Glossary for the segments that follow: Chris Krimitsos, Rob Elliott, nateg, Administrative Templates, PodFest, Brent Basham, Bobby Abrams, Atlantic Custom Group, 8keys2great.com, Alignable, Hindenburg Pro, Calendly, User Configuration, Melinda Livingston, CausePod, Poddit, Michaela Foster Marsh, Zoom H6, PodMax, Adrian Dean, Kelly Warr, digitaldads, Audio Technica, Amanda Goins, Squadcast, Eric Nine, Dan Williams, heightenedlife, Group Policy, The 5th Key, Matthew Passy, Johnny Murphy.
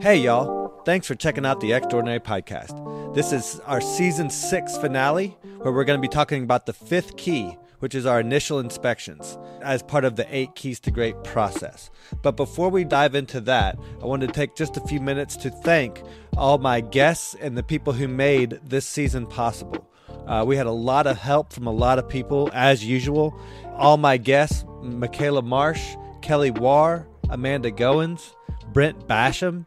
Hey, y'all. Thanks for checking out The EXTRAordinary Podcast. This is our Season 6 finale, where we're going to be talking about the fifth key, which is our initial inspections, as part of the 8 Keys to Great process. But before we dive into that, I wanted to take just a few minutes to thank all my guests and the people who made this season possible. We had a lot of help from a lot of people, as usual. All my guests, Michaela Marsh, Kelly Warr, Amanda Goins, Brent Basham,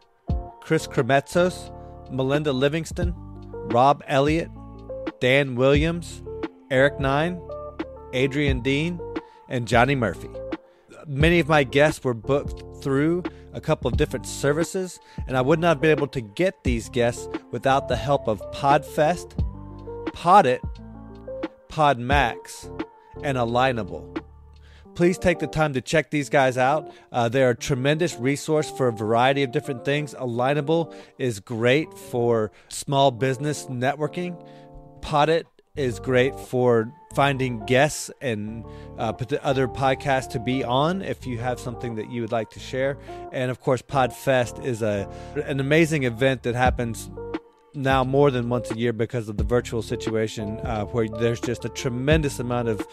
Chris Krimitsos, Melinda Livingston, Rob Elliott, Dan Williams, Eric Nine, Adrian Dean, and Johnny Murphy. Many of my guests were booked through a couple of different services, and I would not have been able to get these guests without the help of PodFest, Poddit, PodMax, and Alignable. Please take the time to check these guys out. They're a tremendous resource for a variety of different things. Alignable is great for small business networking. Poddit is great for finding guests and other podcasts to be on if you have something that you would like to share. And of course, PodFest is an amazing event that happens now more than once a year because of the virtual situation, where there's just a tremendous amount of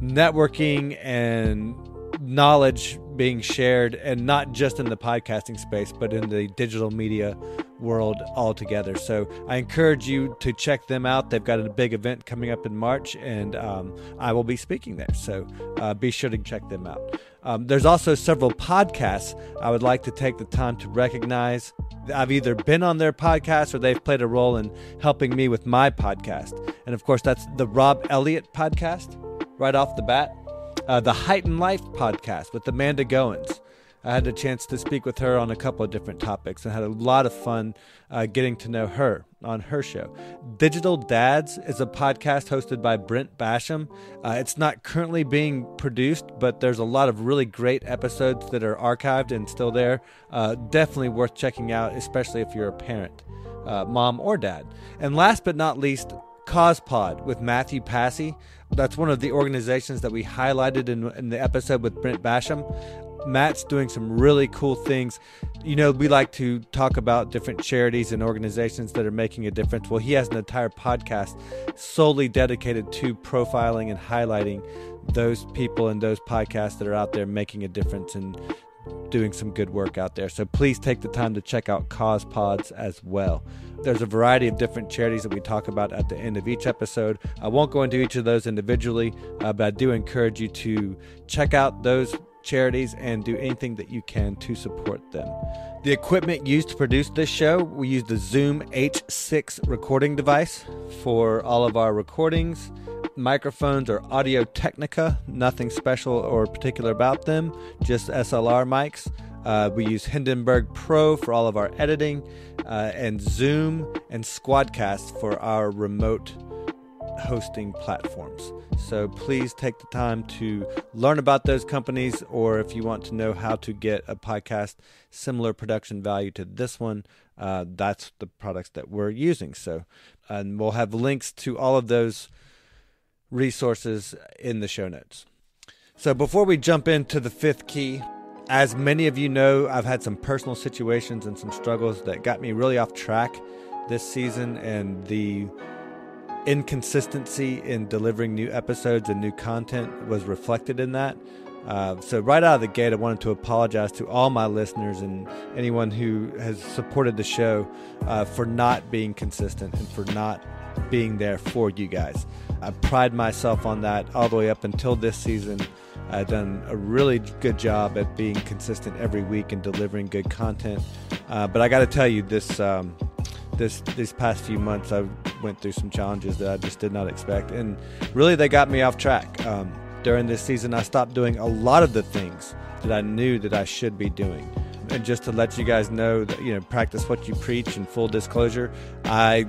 networking and knowledge being shared, and not just in the podcasting space, but in the digital media world altogether. So I encourage you to check them out. They've got a big event coming up in March, and I will be speaking there. So be sure to check them out. There's also several podcasts I would like to take the time to recognize. I've either been on their podcast or they've played a role in helping me with my podcast. And of course, that's the Rob Elliott podcast. Right off the bat, the Height in Life podcast with Amanda Goins. I had a chance to speak with her on a couple of different topics and had a lot of fun getting to know her on her show. Digital Dads is a podcast hosted by Brent Basham. It's not currently being produced, but there's a lot of really great episodes that are archived and still there. Definitely worth checking out, especially if you're a parent, mom or dad. And last but not least, CausePod with Matthew Passy. That's one of the organizations that we highlighted in the episode with Brent Basham. Matt's doing some really cool things. You know, we like to talk about different charities and organizations that are making a difference. Well, he has an entire podcast solely dedicated to profiling and highlighting those people and those podcasts that are out there making a difference and doing some good work out there. So please take the time to check out CausePods as well. There's a variety of different charities that we talk about at the end of each episode. I won't go into each of those individually, but I do encourage you to check out those charities and do anything that you can to support them. The equipment used to produce this show, we use the Zoom H6 recording device for all of our recordings. Microphones are Audio Technica, nothing special or particular about them, just SLR mics. We use Hindenburg Pro for all of our editing, and Zoom and Squadcast for our remote hosting platforms. So please take the time to learn about those companies, or if you want to know how to get a podcast similar production value to this one, that's the products that we're using. So, and we'll have links to all of those resources in the show notes. So before we jump into the fifth key, as many of you know, I've had some personal situations and some struggles that got me really off track this season, and the inconsistency in delivering new episodes and new content was reflected in that. So right out of the gate, I wanted to apologize to all my listeners and anyone who has supported the show for not being consistent and for not being there for you guys. I pride myself on that all the way up until this season. I've done a really good job at being consistent every week and delivering good content. But I got to tell you, these past few months, I went through some challenges that I just did not expect. And really, they got me off track. During this season, I stopped doing a lot of the things that I knew that I should be doing. And just to let you guys know that, you know, practice what you preach, and full disclosure, I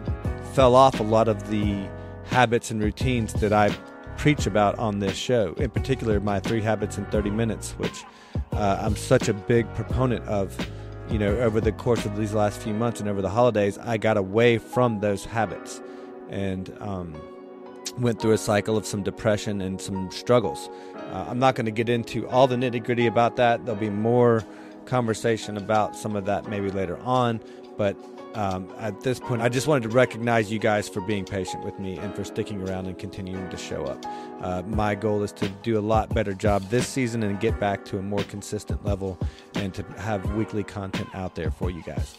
fell off a lot of the habits and routines that I preach about on this show, in particular my 3 habits in 30 minutes, which I'm such a big proponent of. You know, over the course of these last few months and over the holidays, I got away from those habits and went through a cycle of some depression and some struggles. I'm not going to get into all the nitty-gritty about that. There'll be more conversation about some of that maybe later on. But at this point, I just wanted to recognize you guys for being patient with me and for sticking around and continuing to show up. My goal is to do a lot better job this season and get back to a more consistent level and to have weekly content out there for you guys.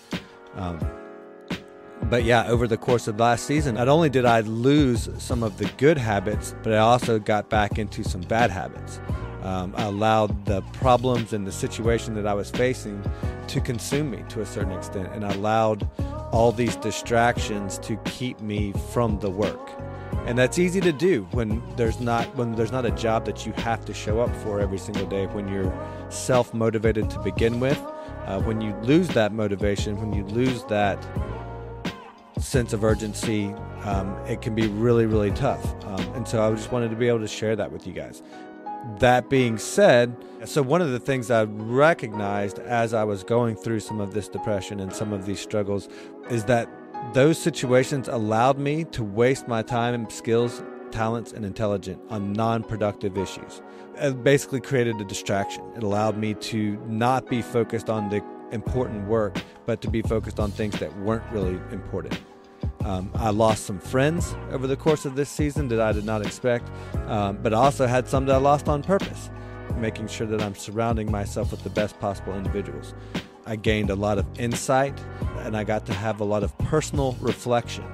But yeah, over the course of last season, not only did I lose some of the good habits, but I also got back into some bad habits. I allowed the problems and the situation that I was facing to consume me to a certain extent, and I allowed all these distractions to keep me from the work. And that's easy to do when there's not a job that you have to show up for every single day, when you're self-motivated to begin with. When you lose that motivation, when you lose that sense of urgency, it can be really, really tough. And so I just wanted to be able to share that with you guys. That being said, so one of the things I recognized as I was going through some of this depression and some of these struggles is that those situations allowed me to waste my time and skills, talents, and intelligence on non-productive issues. It basically created a distraction. It allowed me to not be focused on the important work, but to be focused on things that weren't really important. I lost some friends over the course of this season that I did not expect, but I also had some that I lost on purpose, making sure that I'm surrounding myself with the best possible individuals. I gained a lot of insight, and I got to have a lot of personal reflection.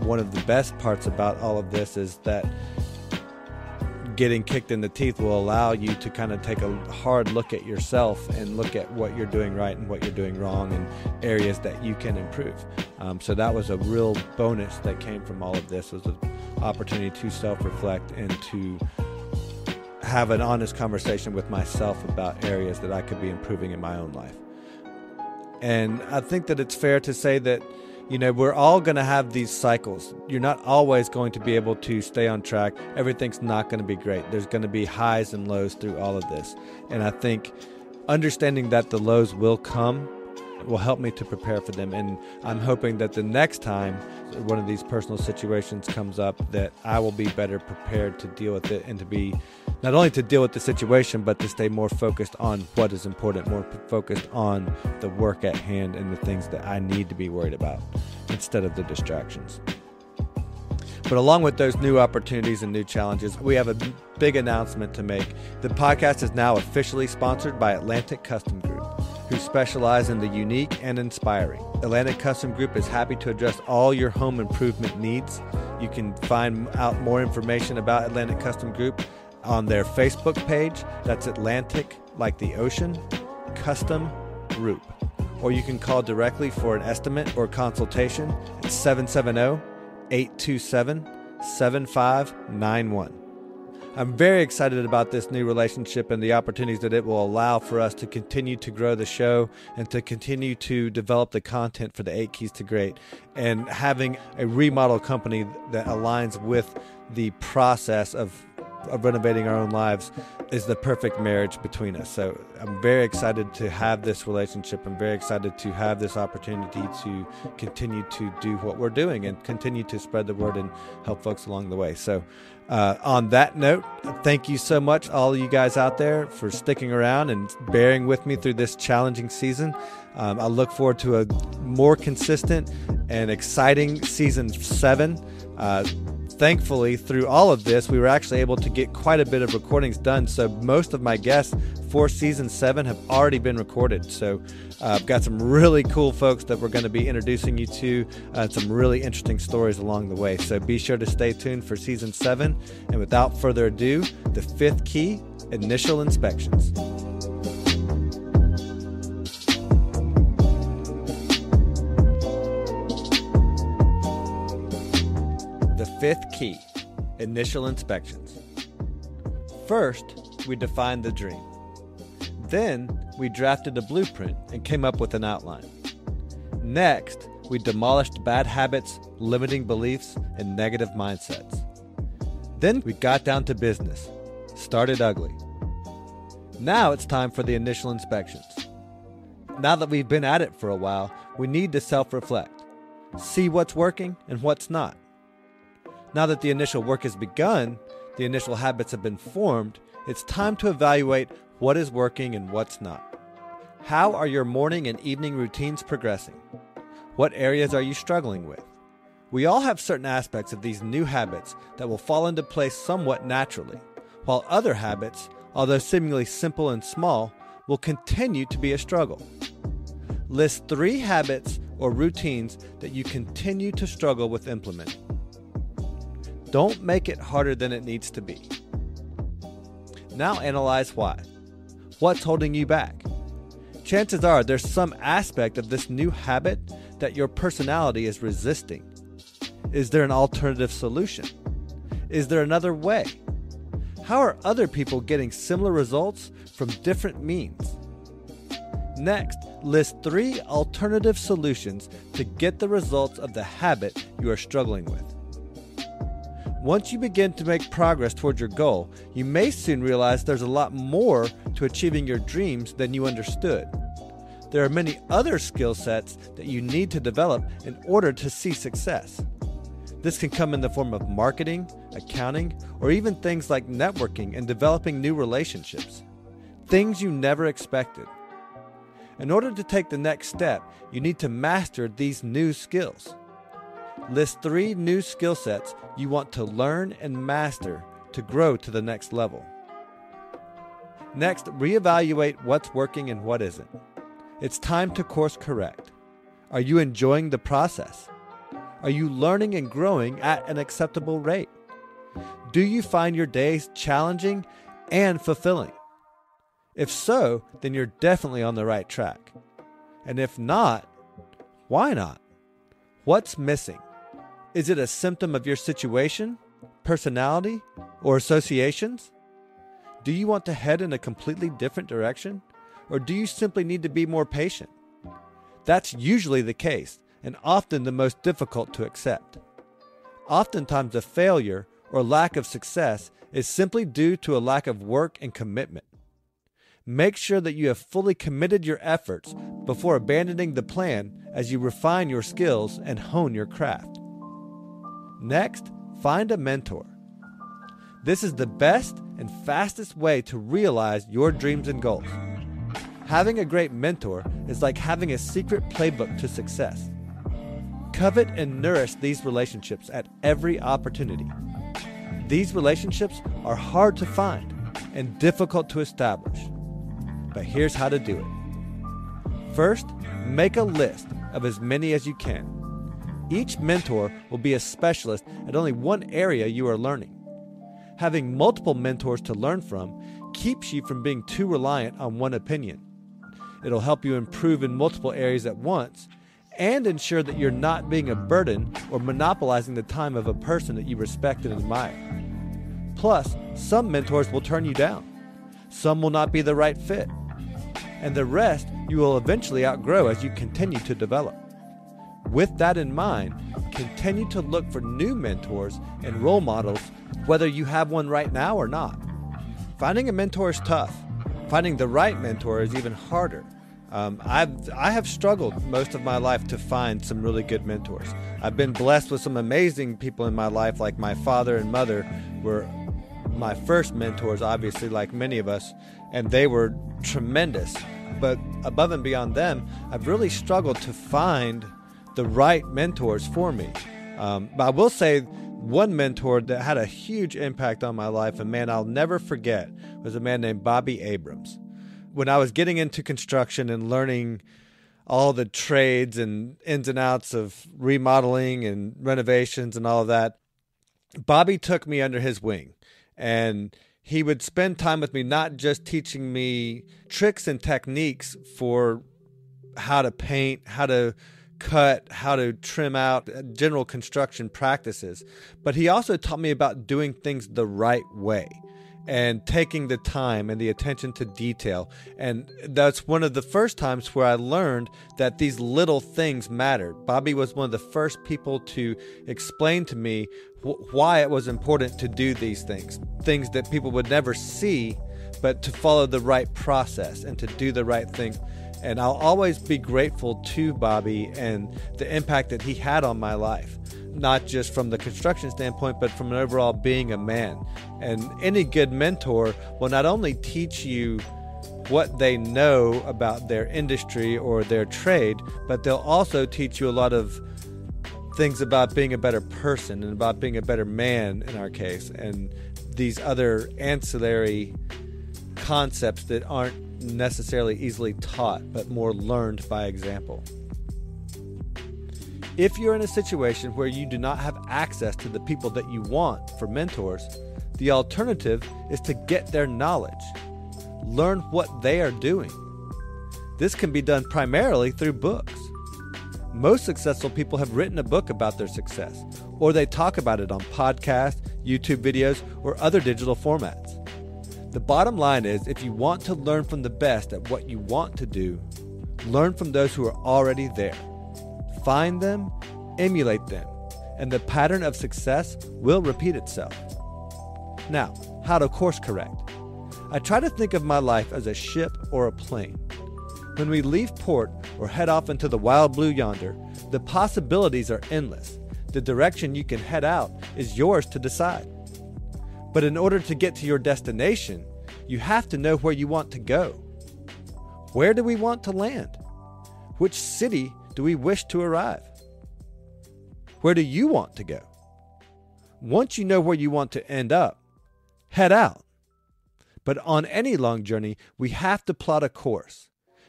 One of the best parts about all of this is that getting kicked in the teeth will allow you to kind of take a hard look at yourself and look at what you're doing right and what you're doing wrong and areas that you can improve. So that was a real bonus that came from all of this, was an opportunity to self-reflect and to have an honest conversation with myself about areas that I could be improving in my own life. And I think that it's fair to say that, you know, we're all going to have these cycles. You're not always going to be able to stay on track. Everything's not going to be great. There's going to be highs and lows through all of this. And I think understanding that the lows will come will help me to prepare for them. And I'm hoping that the next time one of these personal situations comes up, that I will be better prepared to deal with it, and to be not only to deal with the situation, but to stay more focused on what is important, more focused on the work at hand and the things that I need to be worried about instead of the distractions. But along with those new opportunities and new challenges, we have a big announcement to make. The podcast is now officially sponsored by Atlantic Custom Group, who specialize in the unique and inspiring. Atlantic Custom Group is happy to address all your home improvement needs. You can find out more information about Atlantic Custom Group on their Facebook page. That's Atlantic, like the ocean, Custom Group. Or you can call directly for an estimate or consultation at 770-827-7591. I'm very excited about this new relationship and the opportunities that it will allow for us to continue to grow the show and to continue to develop the content for the 8 Keys to Great. And having a remodel company that aligns with the process of renovating our own lives is the perfect marriage between us. So I'm very excited to have this relationship. I'm very excited to have this opportunity to continue to do what we're doing and continue to spread the word and help folks along the way. So on that note, thank you so much, all of you guys out there, for sticking around and bearing with me through this challenging season. I look forward to a more consistent and exciting season 7. Thankfully, through all of this, we were actually able to get quite a bit of recordings done. So most of my guests for season 7 have already been recorded. So I've got some really cool folks that we're going to be introducing you to, some really interesting stories along the way. So be sure to stay tuned for season 7. And without further ado, the 5th key, initial inspections. Fifth key, initial inspections. First, we defined the dream. Then, we drafted a blueprint and came up with an outline. Next, we demolished bad habits, limiting beliefs, and negative mindsets. Then, we got down to business. Started ugly. Now it's time for the initial inspections. Now that we've been at it for a while, we need to self-reflect. See what's working and what's not. Now that the initial work has begun, the initial habits have been formed, it's time to evaluate what is working and what's not. How are your morning and evening routines progressing? What areas are you struggling with? We all have certain aspects of these new habits that will fall into place somewhat naturally, while other habits, although seemingly simple and small, will continue to be a struggle. List 3 habits or routines that you continue to struggle with implementing. Don't make it harder than it needs to be. Now analyze why. What's holding you back? Chances are there's some aspect of this new habit that your personality is resisting. Is there an alternative solution? Is there another way? How are other people getting similar results from different means? Next, list 3 alternative solutions to get the results of the habit you are struggling with. Once you begin to make progress towards your goal, you may soon realize there's a lot more to achieving your dreams than you understood. There are many other skill sets that you need to develop in order to see success. This can come in the form of marketing, accounting, or even things like networking and developing new relationships, things you never expected. In order to take the next step, you need to master these new skills. List 3 new skill sets you want to learn and master to grow to the next level. Next, reevaluate what's working and what isn't. It's time to course correct. Are you enjoying the process? Are you learning and growing at an acceptable rate? Do you find your days challenging and fulfilling? If so, then you're definitely on the right track. And if not, why not? What's missing? Is it a symptom of your situation, personality, or associations? Do you want to head in a completely different direction? Or do you simply need to be more patient? That's usually the case, and often the most difficult to accept. Oftentimes a failure or lack of success is simply due to a lack of work and commitment. Make sure that you have fully committed your efforts before abandoning the plan as you refine your skills and hone your craft. Next, find a mentor. This is the best and fastest way to realize your dreams and goals. Having a great mentor is like having a secret playbook to success. Covet and nourish these relationships at every opportunity. These relationships are hard to find and difficult to establish. But here's how to do it. First, make a list of as many as you can. Each mentor will be a specialist at only one area you are learning. Having multiple mentors to learn from keeps you from being too reliant on one opinion. It'll help you improve in multiple areas at once and ensure that you're not being a burden or monopolizing the time of a person that you respect and admire. Plus, some mentors will turn you down. Some will not be the right fit. And the rest you will eventually outgrow as you continue to develop. With that in mind, continue to look for new mentors and role models, whether you have one right now or not. Finding a mentor is tough. Finding the right mentor is even harder. I have struggled most of my life to find some really good mentors. I've been blessed with some amazing people in my life, like my father and mother were my first mentors, obviously, like many of us, and they were tremendous. But above and beyond them, I've really struggled to find the right mentors for me. But I will say one mentor that had a huge impact on my life, and man, I'll never forget, was a man named Bobby Abrams. When I was getting into construction and learning all the trades and ins and outs of remodeling and renovations and all of that, Bobby took me under his wing. And he would spend time with me, not just teaching me tricks and techniques for how to paint, how to cut, how to trim out, general construction practices, but he also taught me about doing things the right way and taking the time and the attention to detail. And that's one of the first times where I learned that these little things mattered. Bobby was one of the first people to explain to me why it was important to do these things, things that people would never see, but to follow the right process and to do the right thing. And I'll always be grateful to Bobby and the impact that he had on my life, not just from the construction standpoint, but from an overall being a man. And any good mentor will not only teach you what they know about their industry or their trade, but they'll also teach you a lot of things about being a better person and about being a better man in our case, and these other ancillary concepts that aren't necessarily easily taught but more learned by example. If you're in a situation where you do not have access to the people that you want for mentors, the alternative is to get their knowledge. Learn what they are doing. This can be done primarily through books. Most successful people have written a book about their success, or they talk about it on podcasts, YouTube videos, or other digital formats. The bottom line is, if you want to learn from the best at what you want to do, learn from those who are already there. Find them, emulate them, and the pattern of success will repeat itself. Now, how to course correct. I try to think of my life as a ship or a plane. When we leave port or head off into the wild blue yonder, the possibilities are endless. The direction you can head out is yours to decide. But in order to get to your destination, you have to know where you want to go. Where do we want to land? Which city do we wish to arrive? Where do you want to go? Once you know where you want to end up, head out. But on any long journey, we have to plot a course,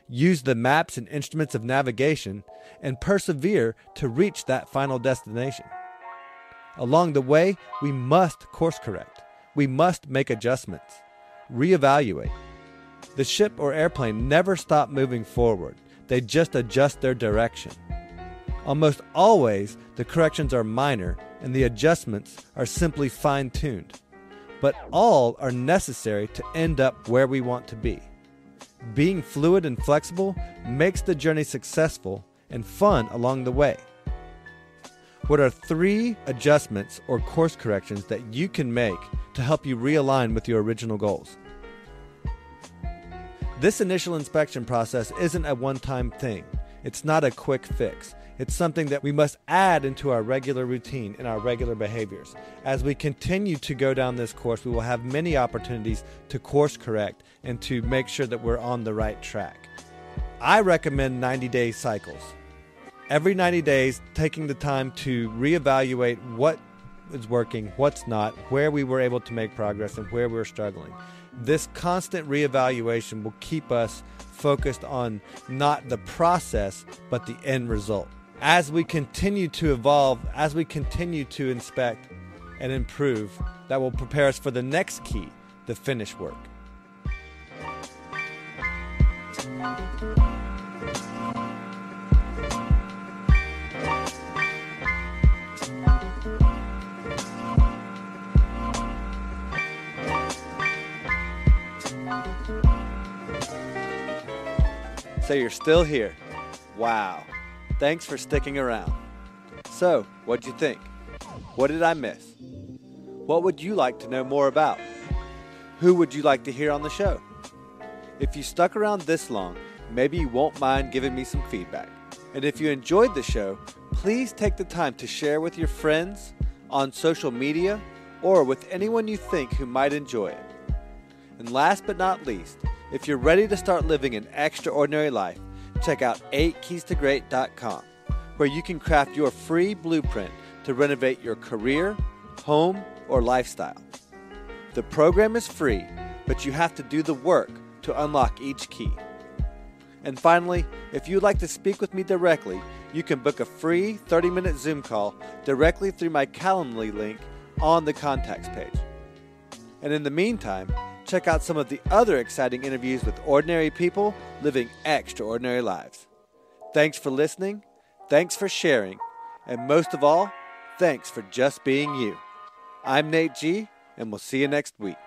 use the maps and instruments of navigation, and persevere to reach that final destination. Along the way, we must course correct. We must make adjustments, reevaluate. The ship or airplane never stop moving forward. They just adjust their direction. Almost always, the corrections are minor and the adjustments are simply fine-tuned. But all are necessary to end up where we want to be. Being fluid and flexible makes the journey successful and fun along the way. What are 3 adjustments or course corrections that you can make to help you realign with your original goals? This initial inspection process isn't a one-time thing. It's not a quick fix. It's something that we must add into our regular routine and our regular behaviors. As we continue to go down this course, we will have many opportunities to course correct and to make sure that we're on the right track. I recommend 90-day cycles. Every 90 days, taking the time to reevaluate what is working, what's not, where we were able to make progress, and where we're struggling. This constant reevaluation will keep us focused on not the process, but the end result. As we continue to evolve, as we continue to inspect and improve, that will prepare us for the next key, the finished work. So you're still here. Wow. Thanks for sticking around. So, what'd you think? What did I miss? What would you like to know more about? Who would you like to hear on the show? If you stuck around this long, maybe you won't mind giving me some feedback. And if you enjoyed the show, please take the time to share with your friends, on social media, or with anyone you think who might enjoy it. And last but not least, if you're ready to start living an extraordinary life, check out 8keys2great.com, where you can craft your free blueprint to renovate your career, home, or lifestyle. The program is free, but you have to do the work to unlock each key. And finally, if you'd like to speak with me directly, you can book a free 30-minute Zoom call directly through my Calendly link on the contacts page. And in the meantime, check out some of the other exciting interviews with ordinary people living extraordinary lives. Thanks for listening, thanks for sharing, and most of all, thanks for just being you. I'm Nate G, and we'll see you next week.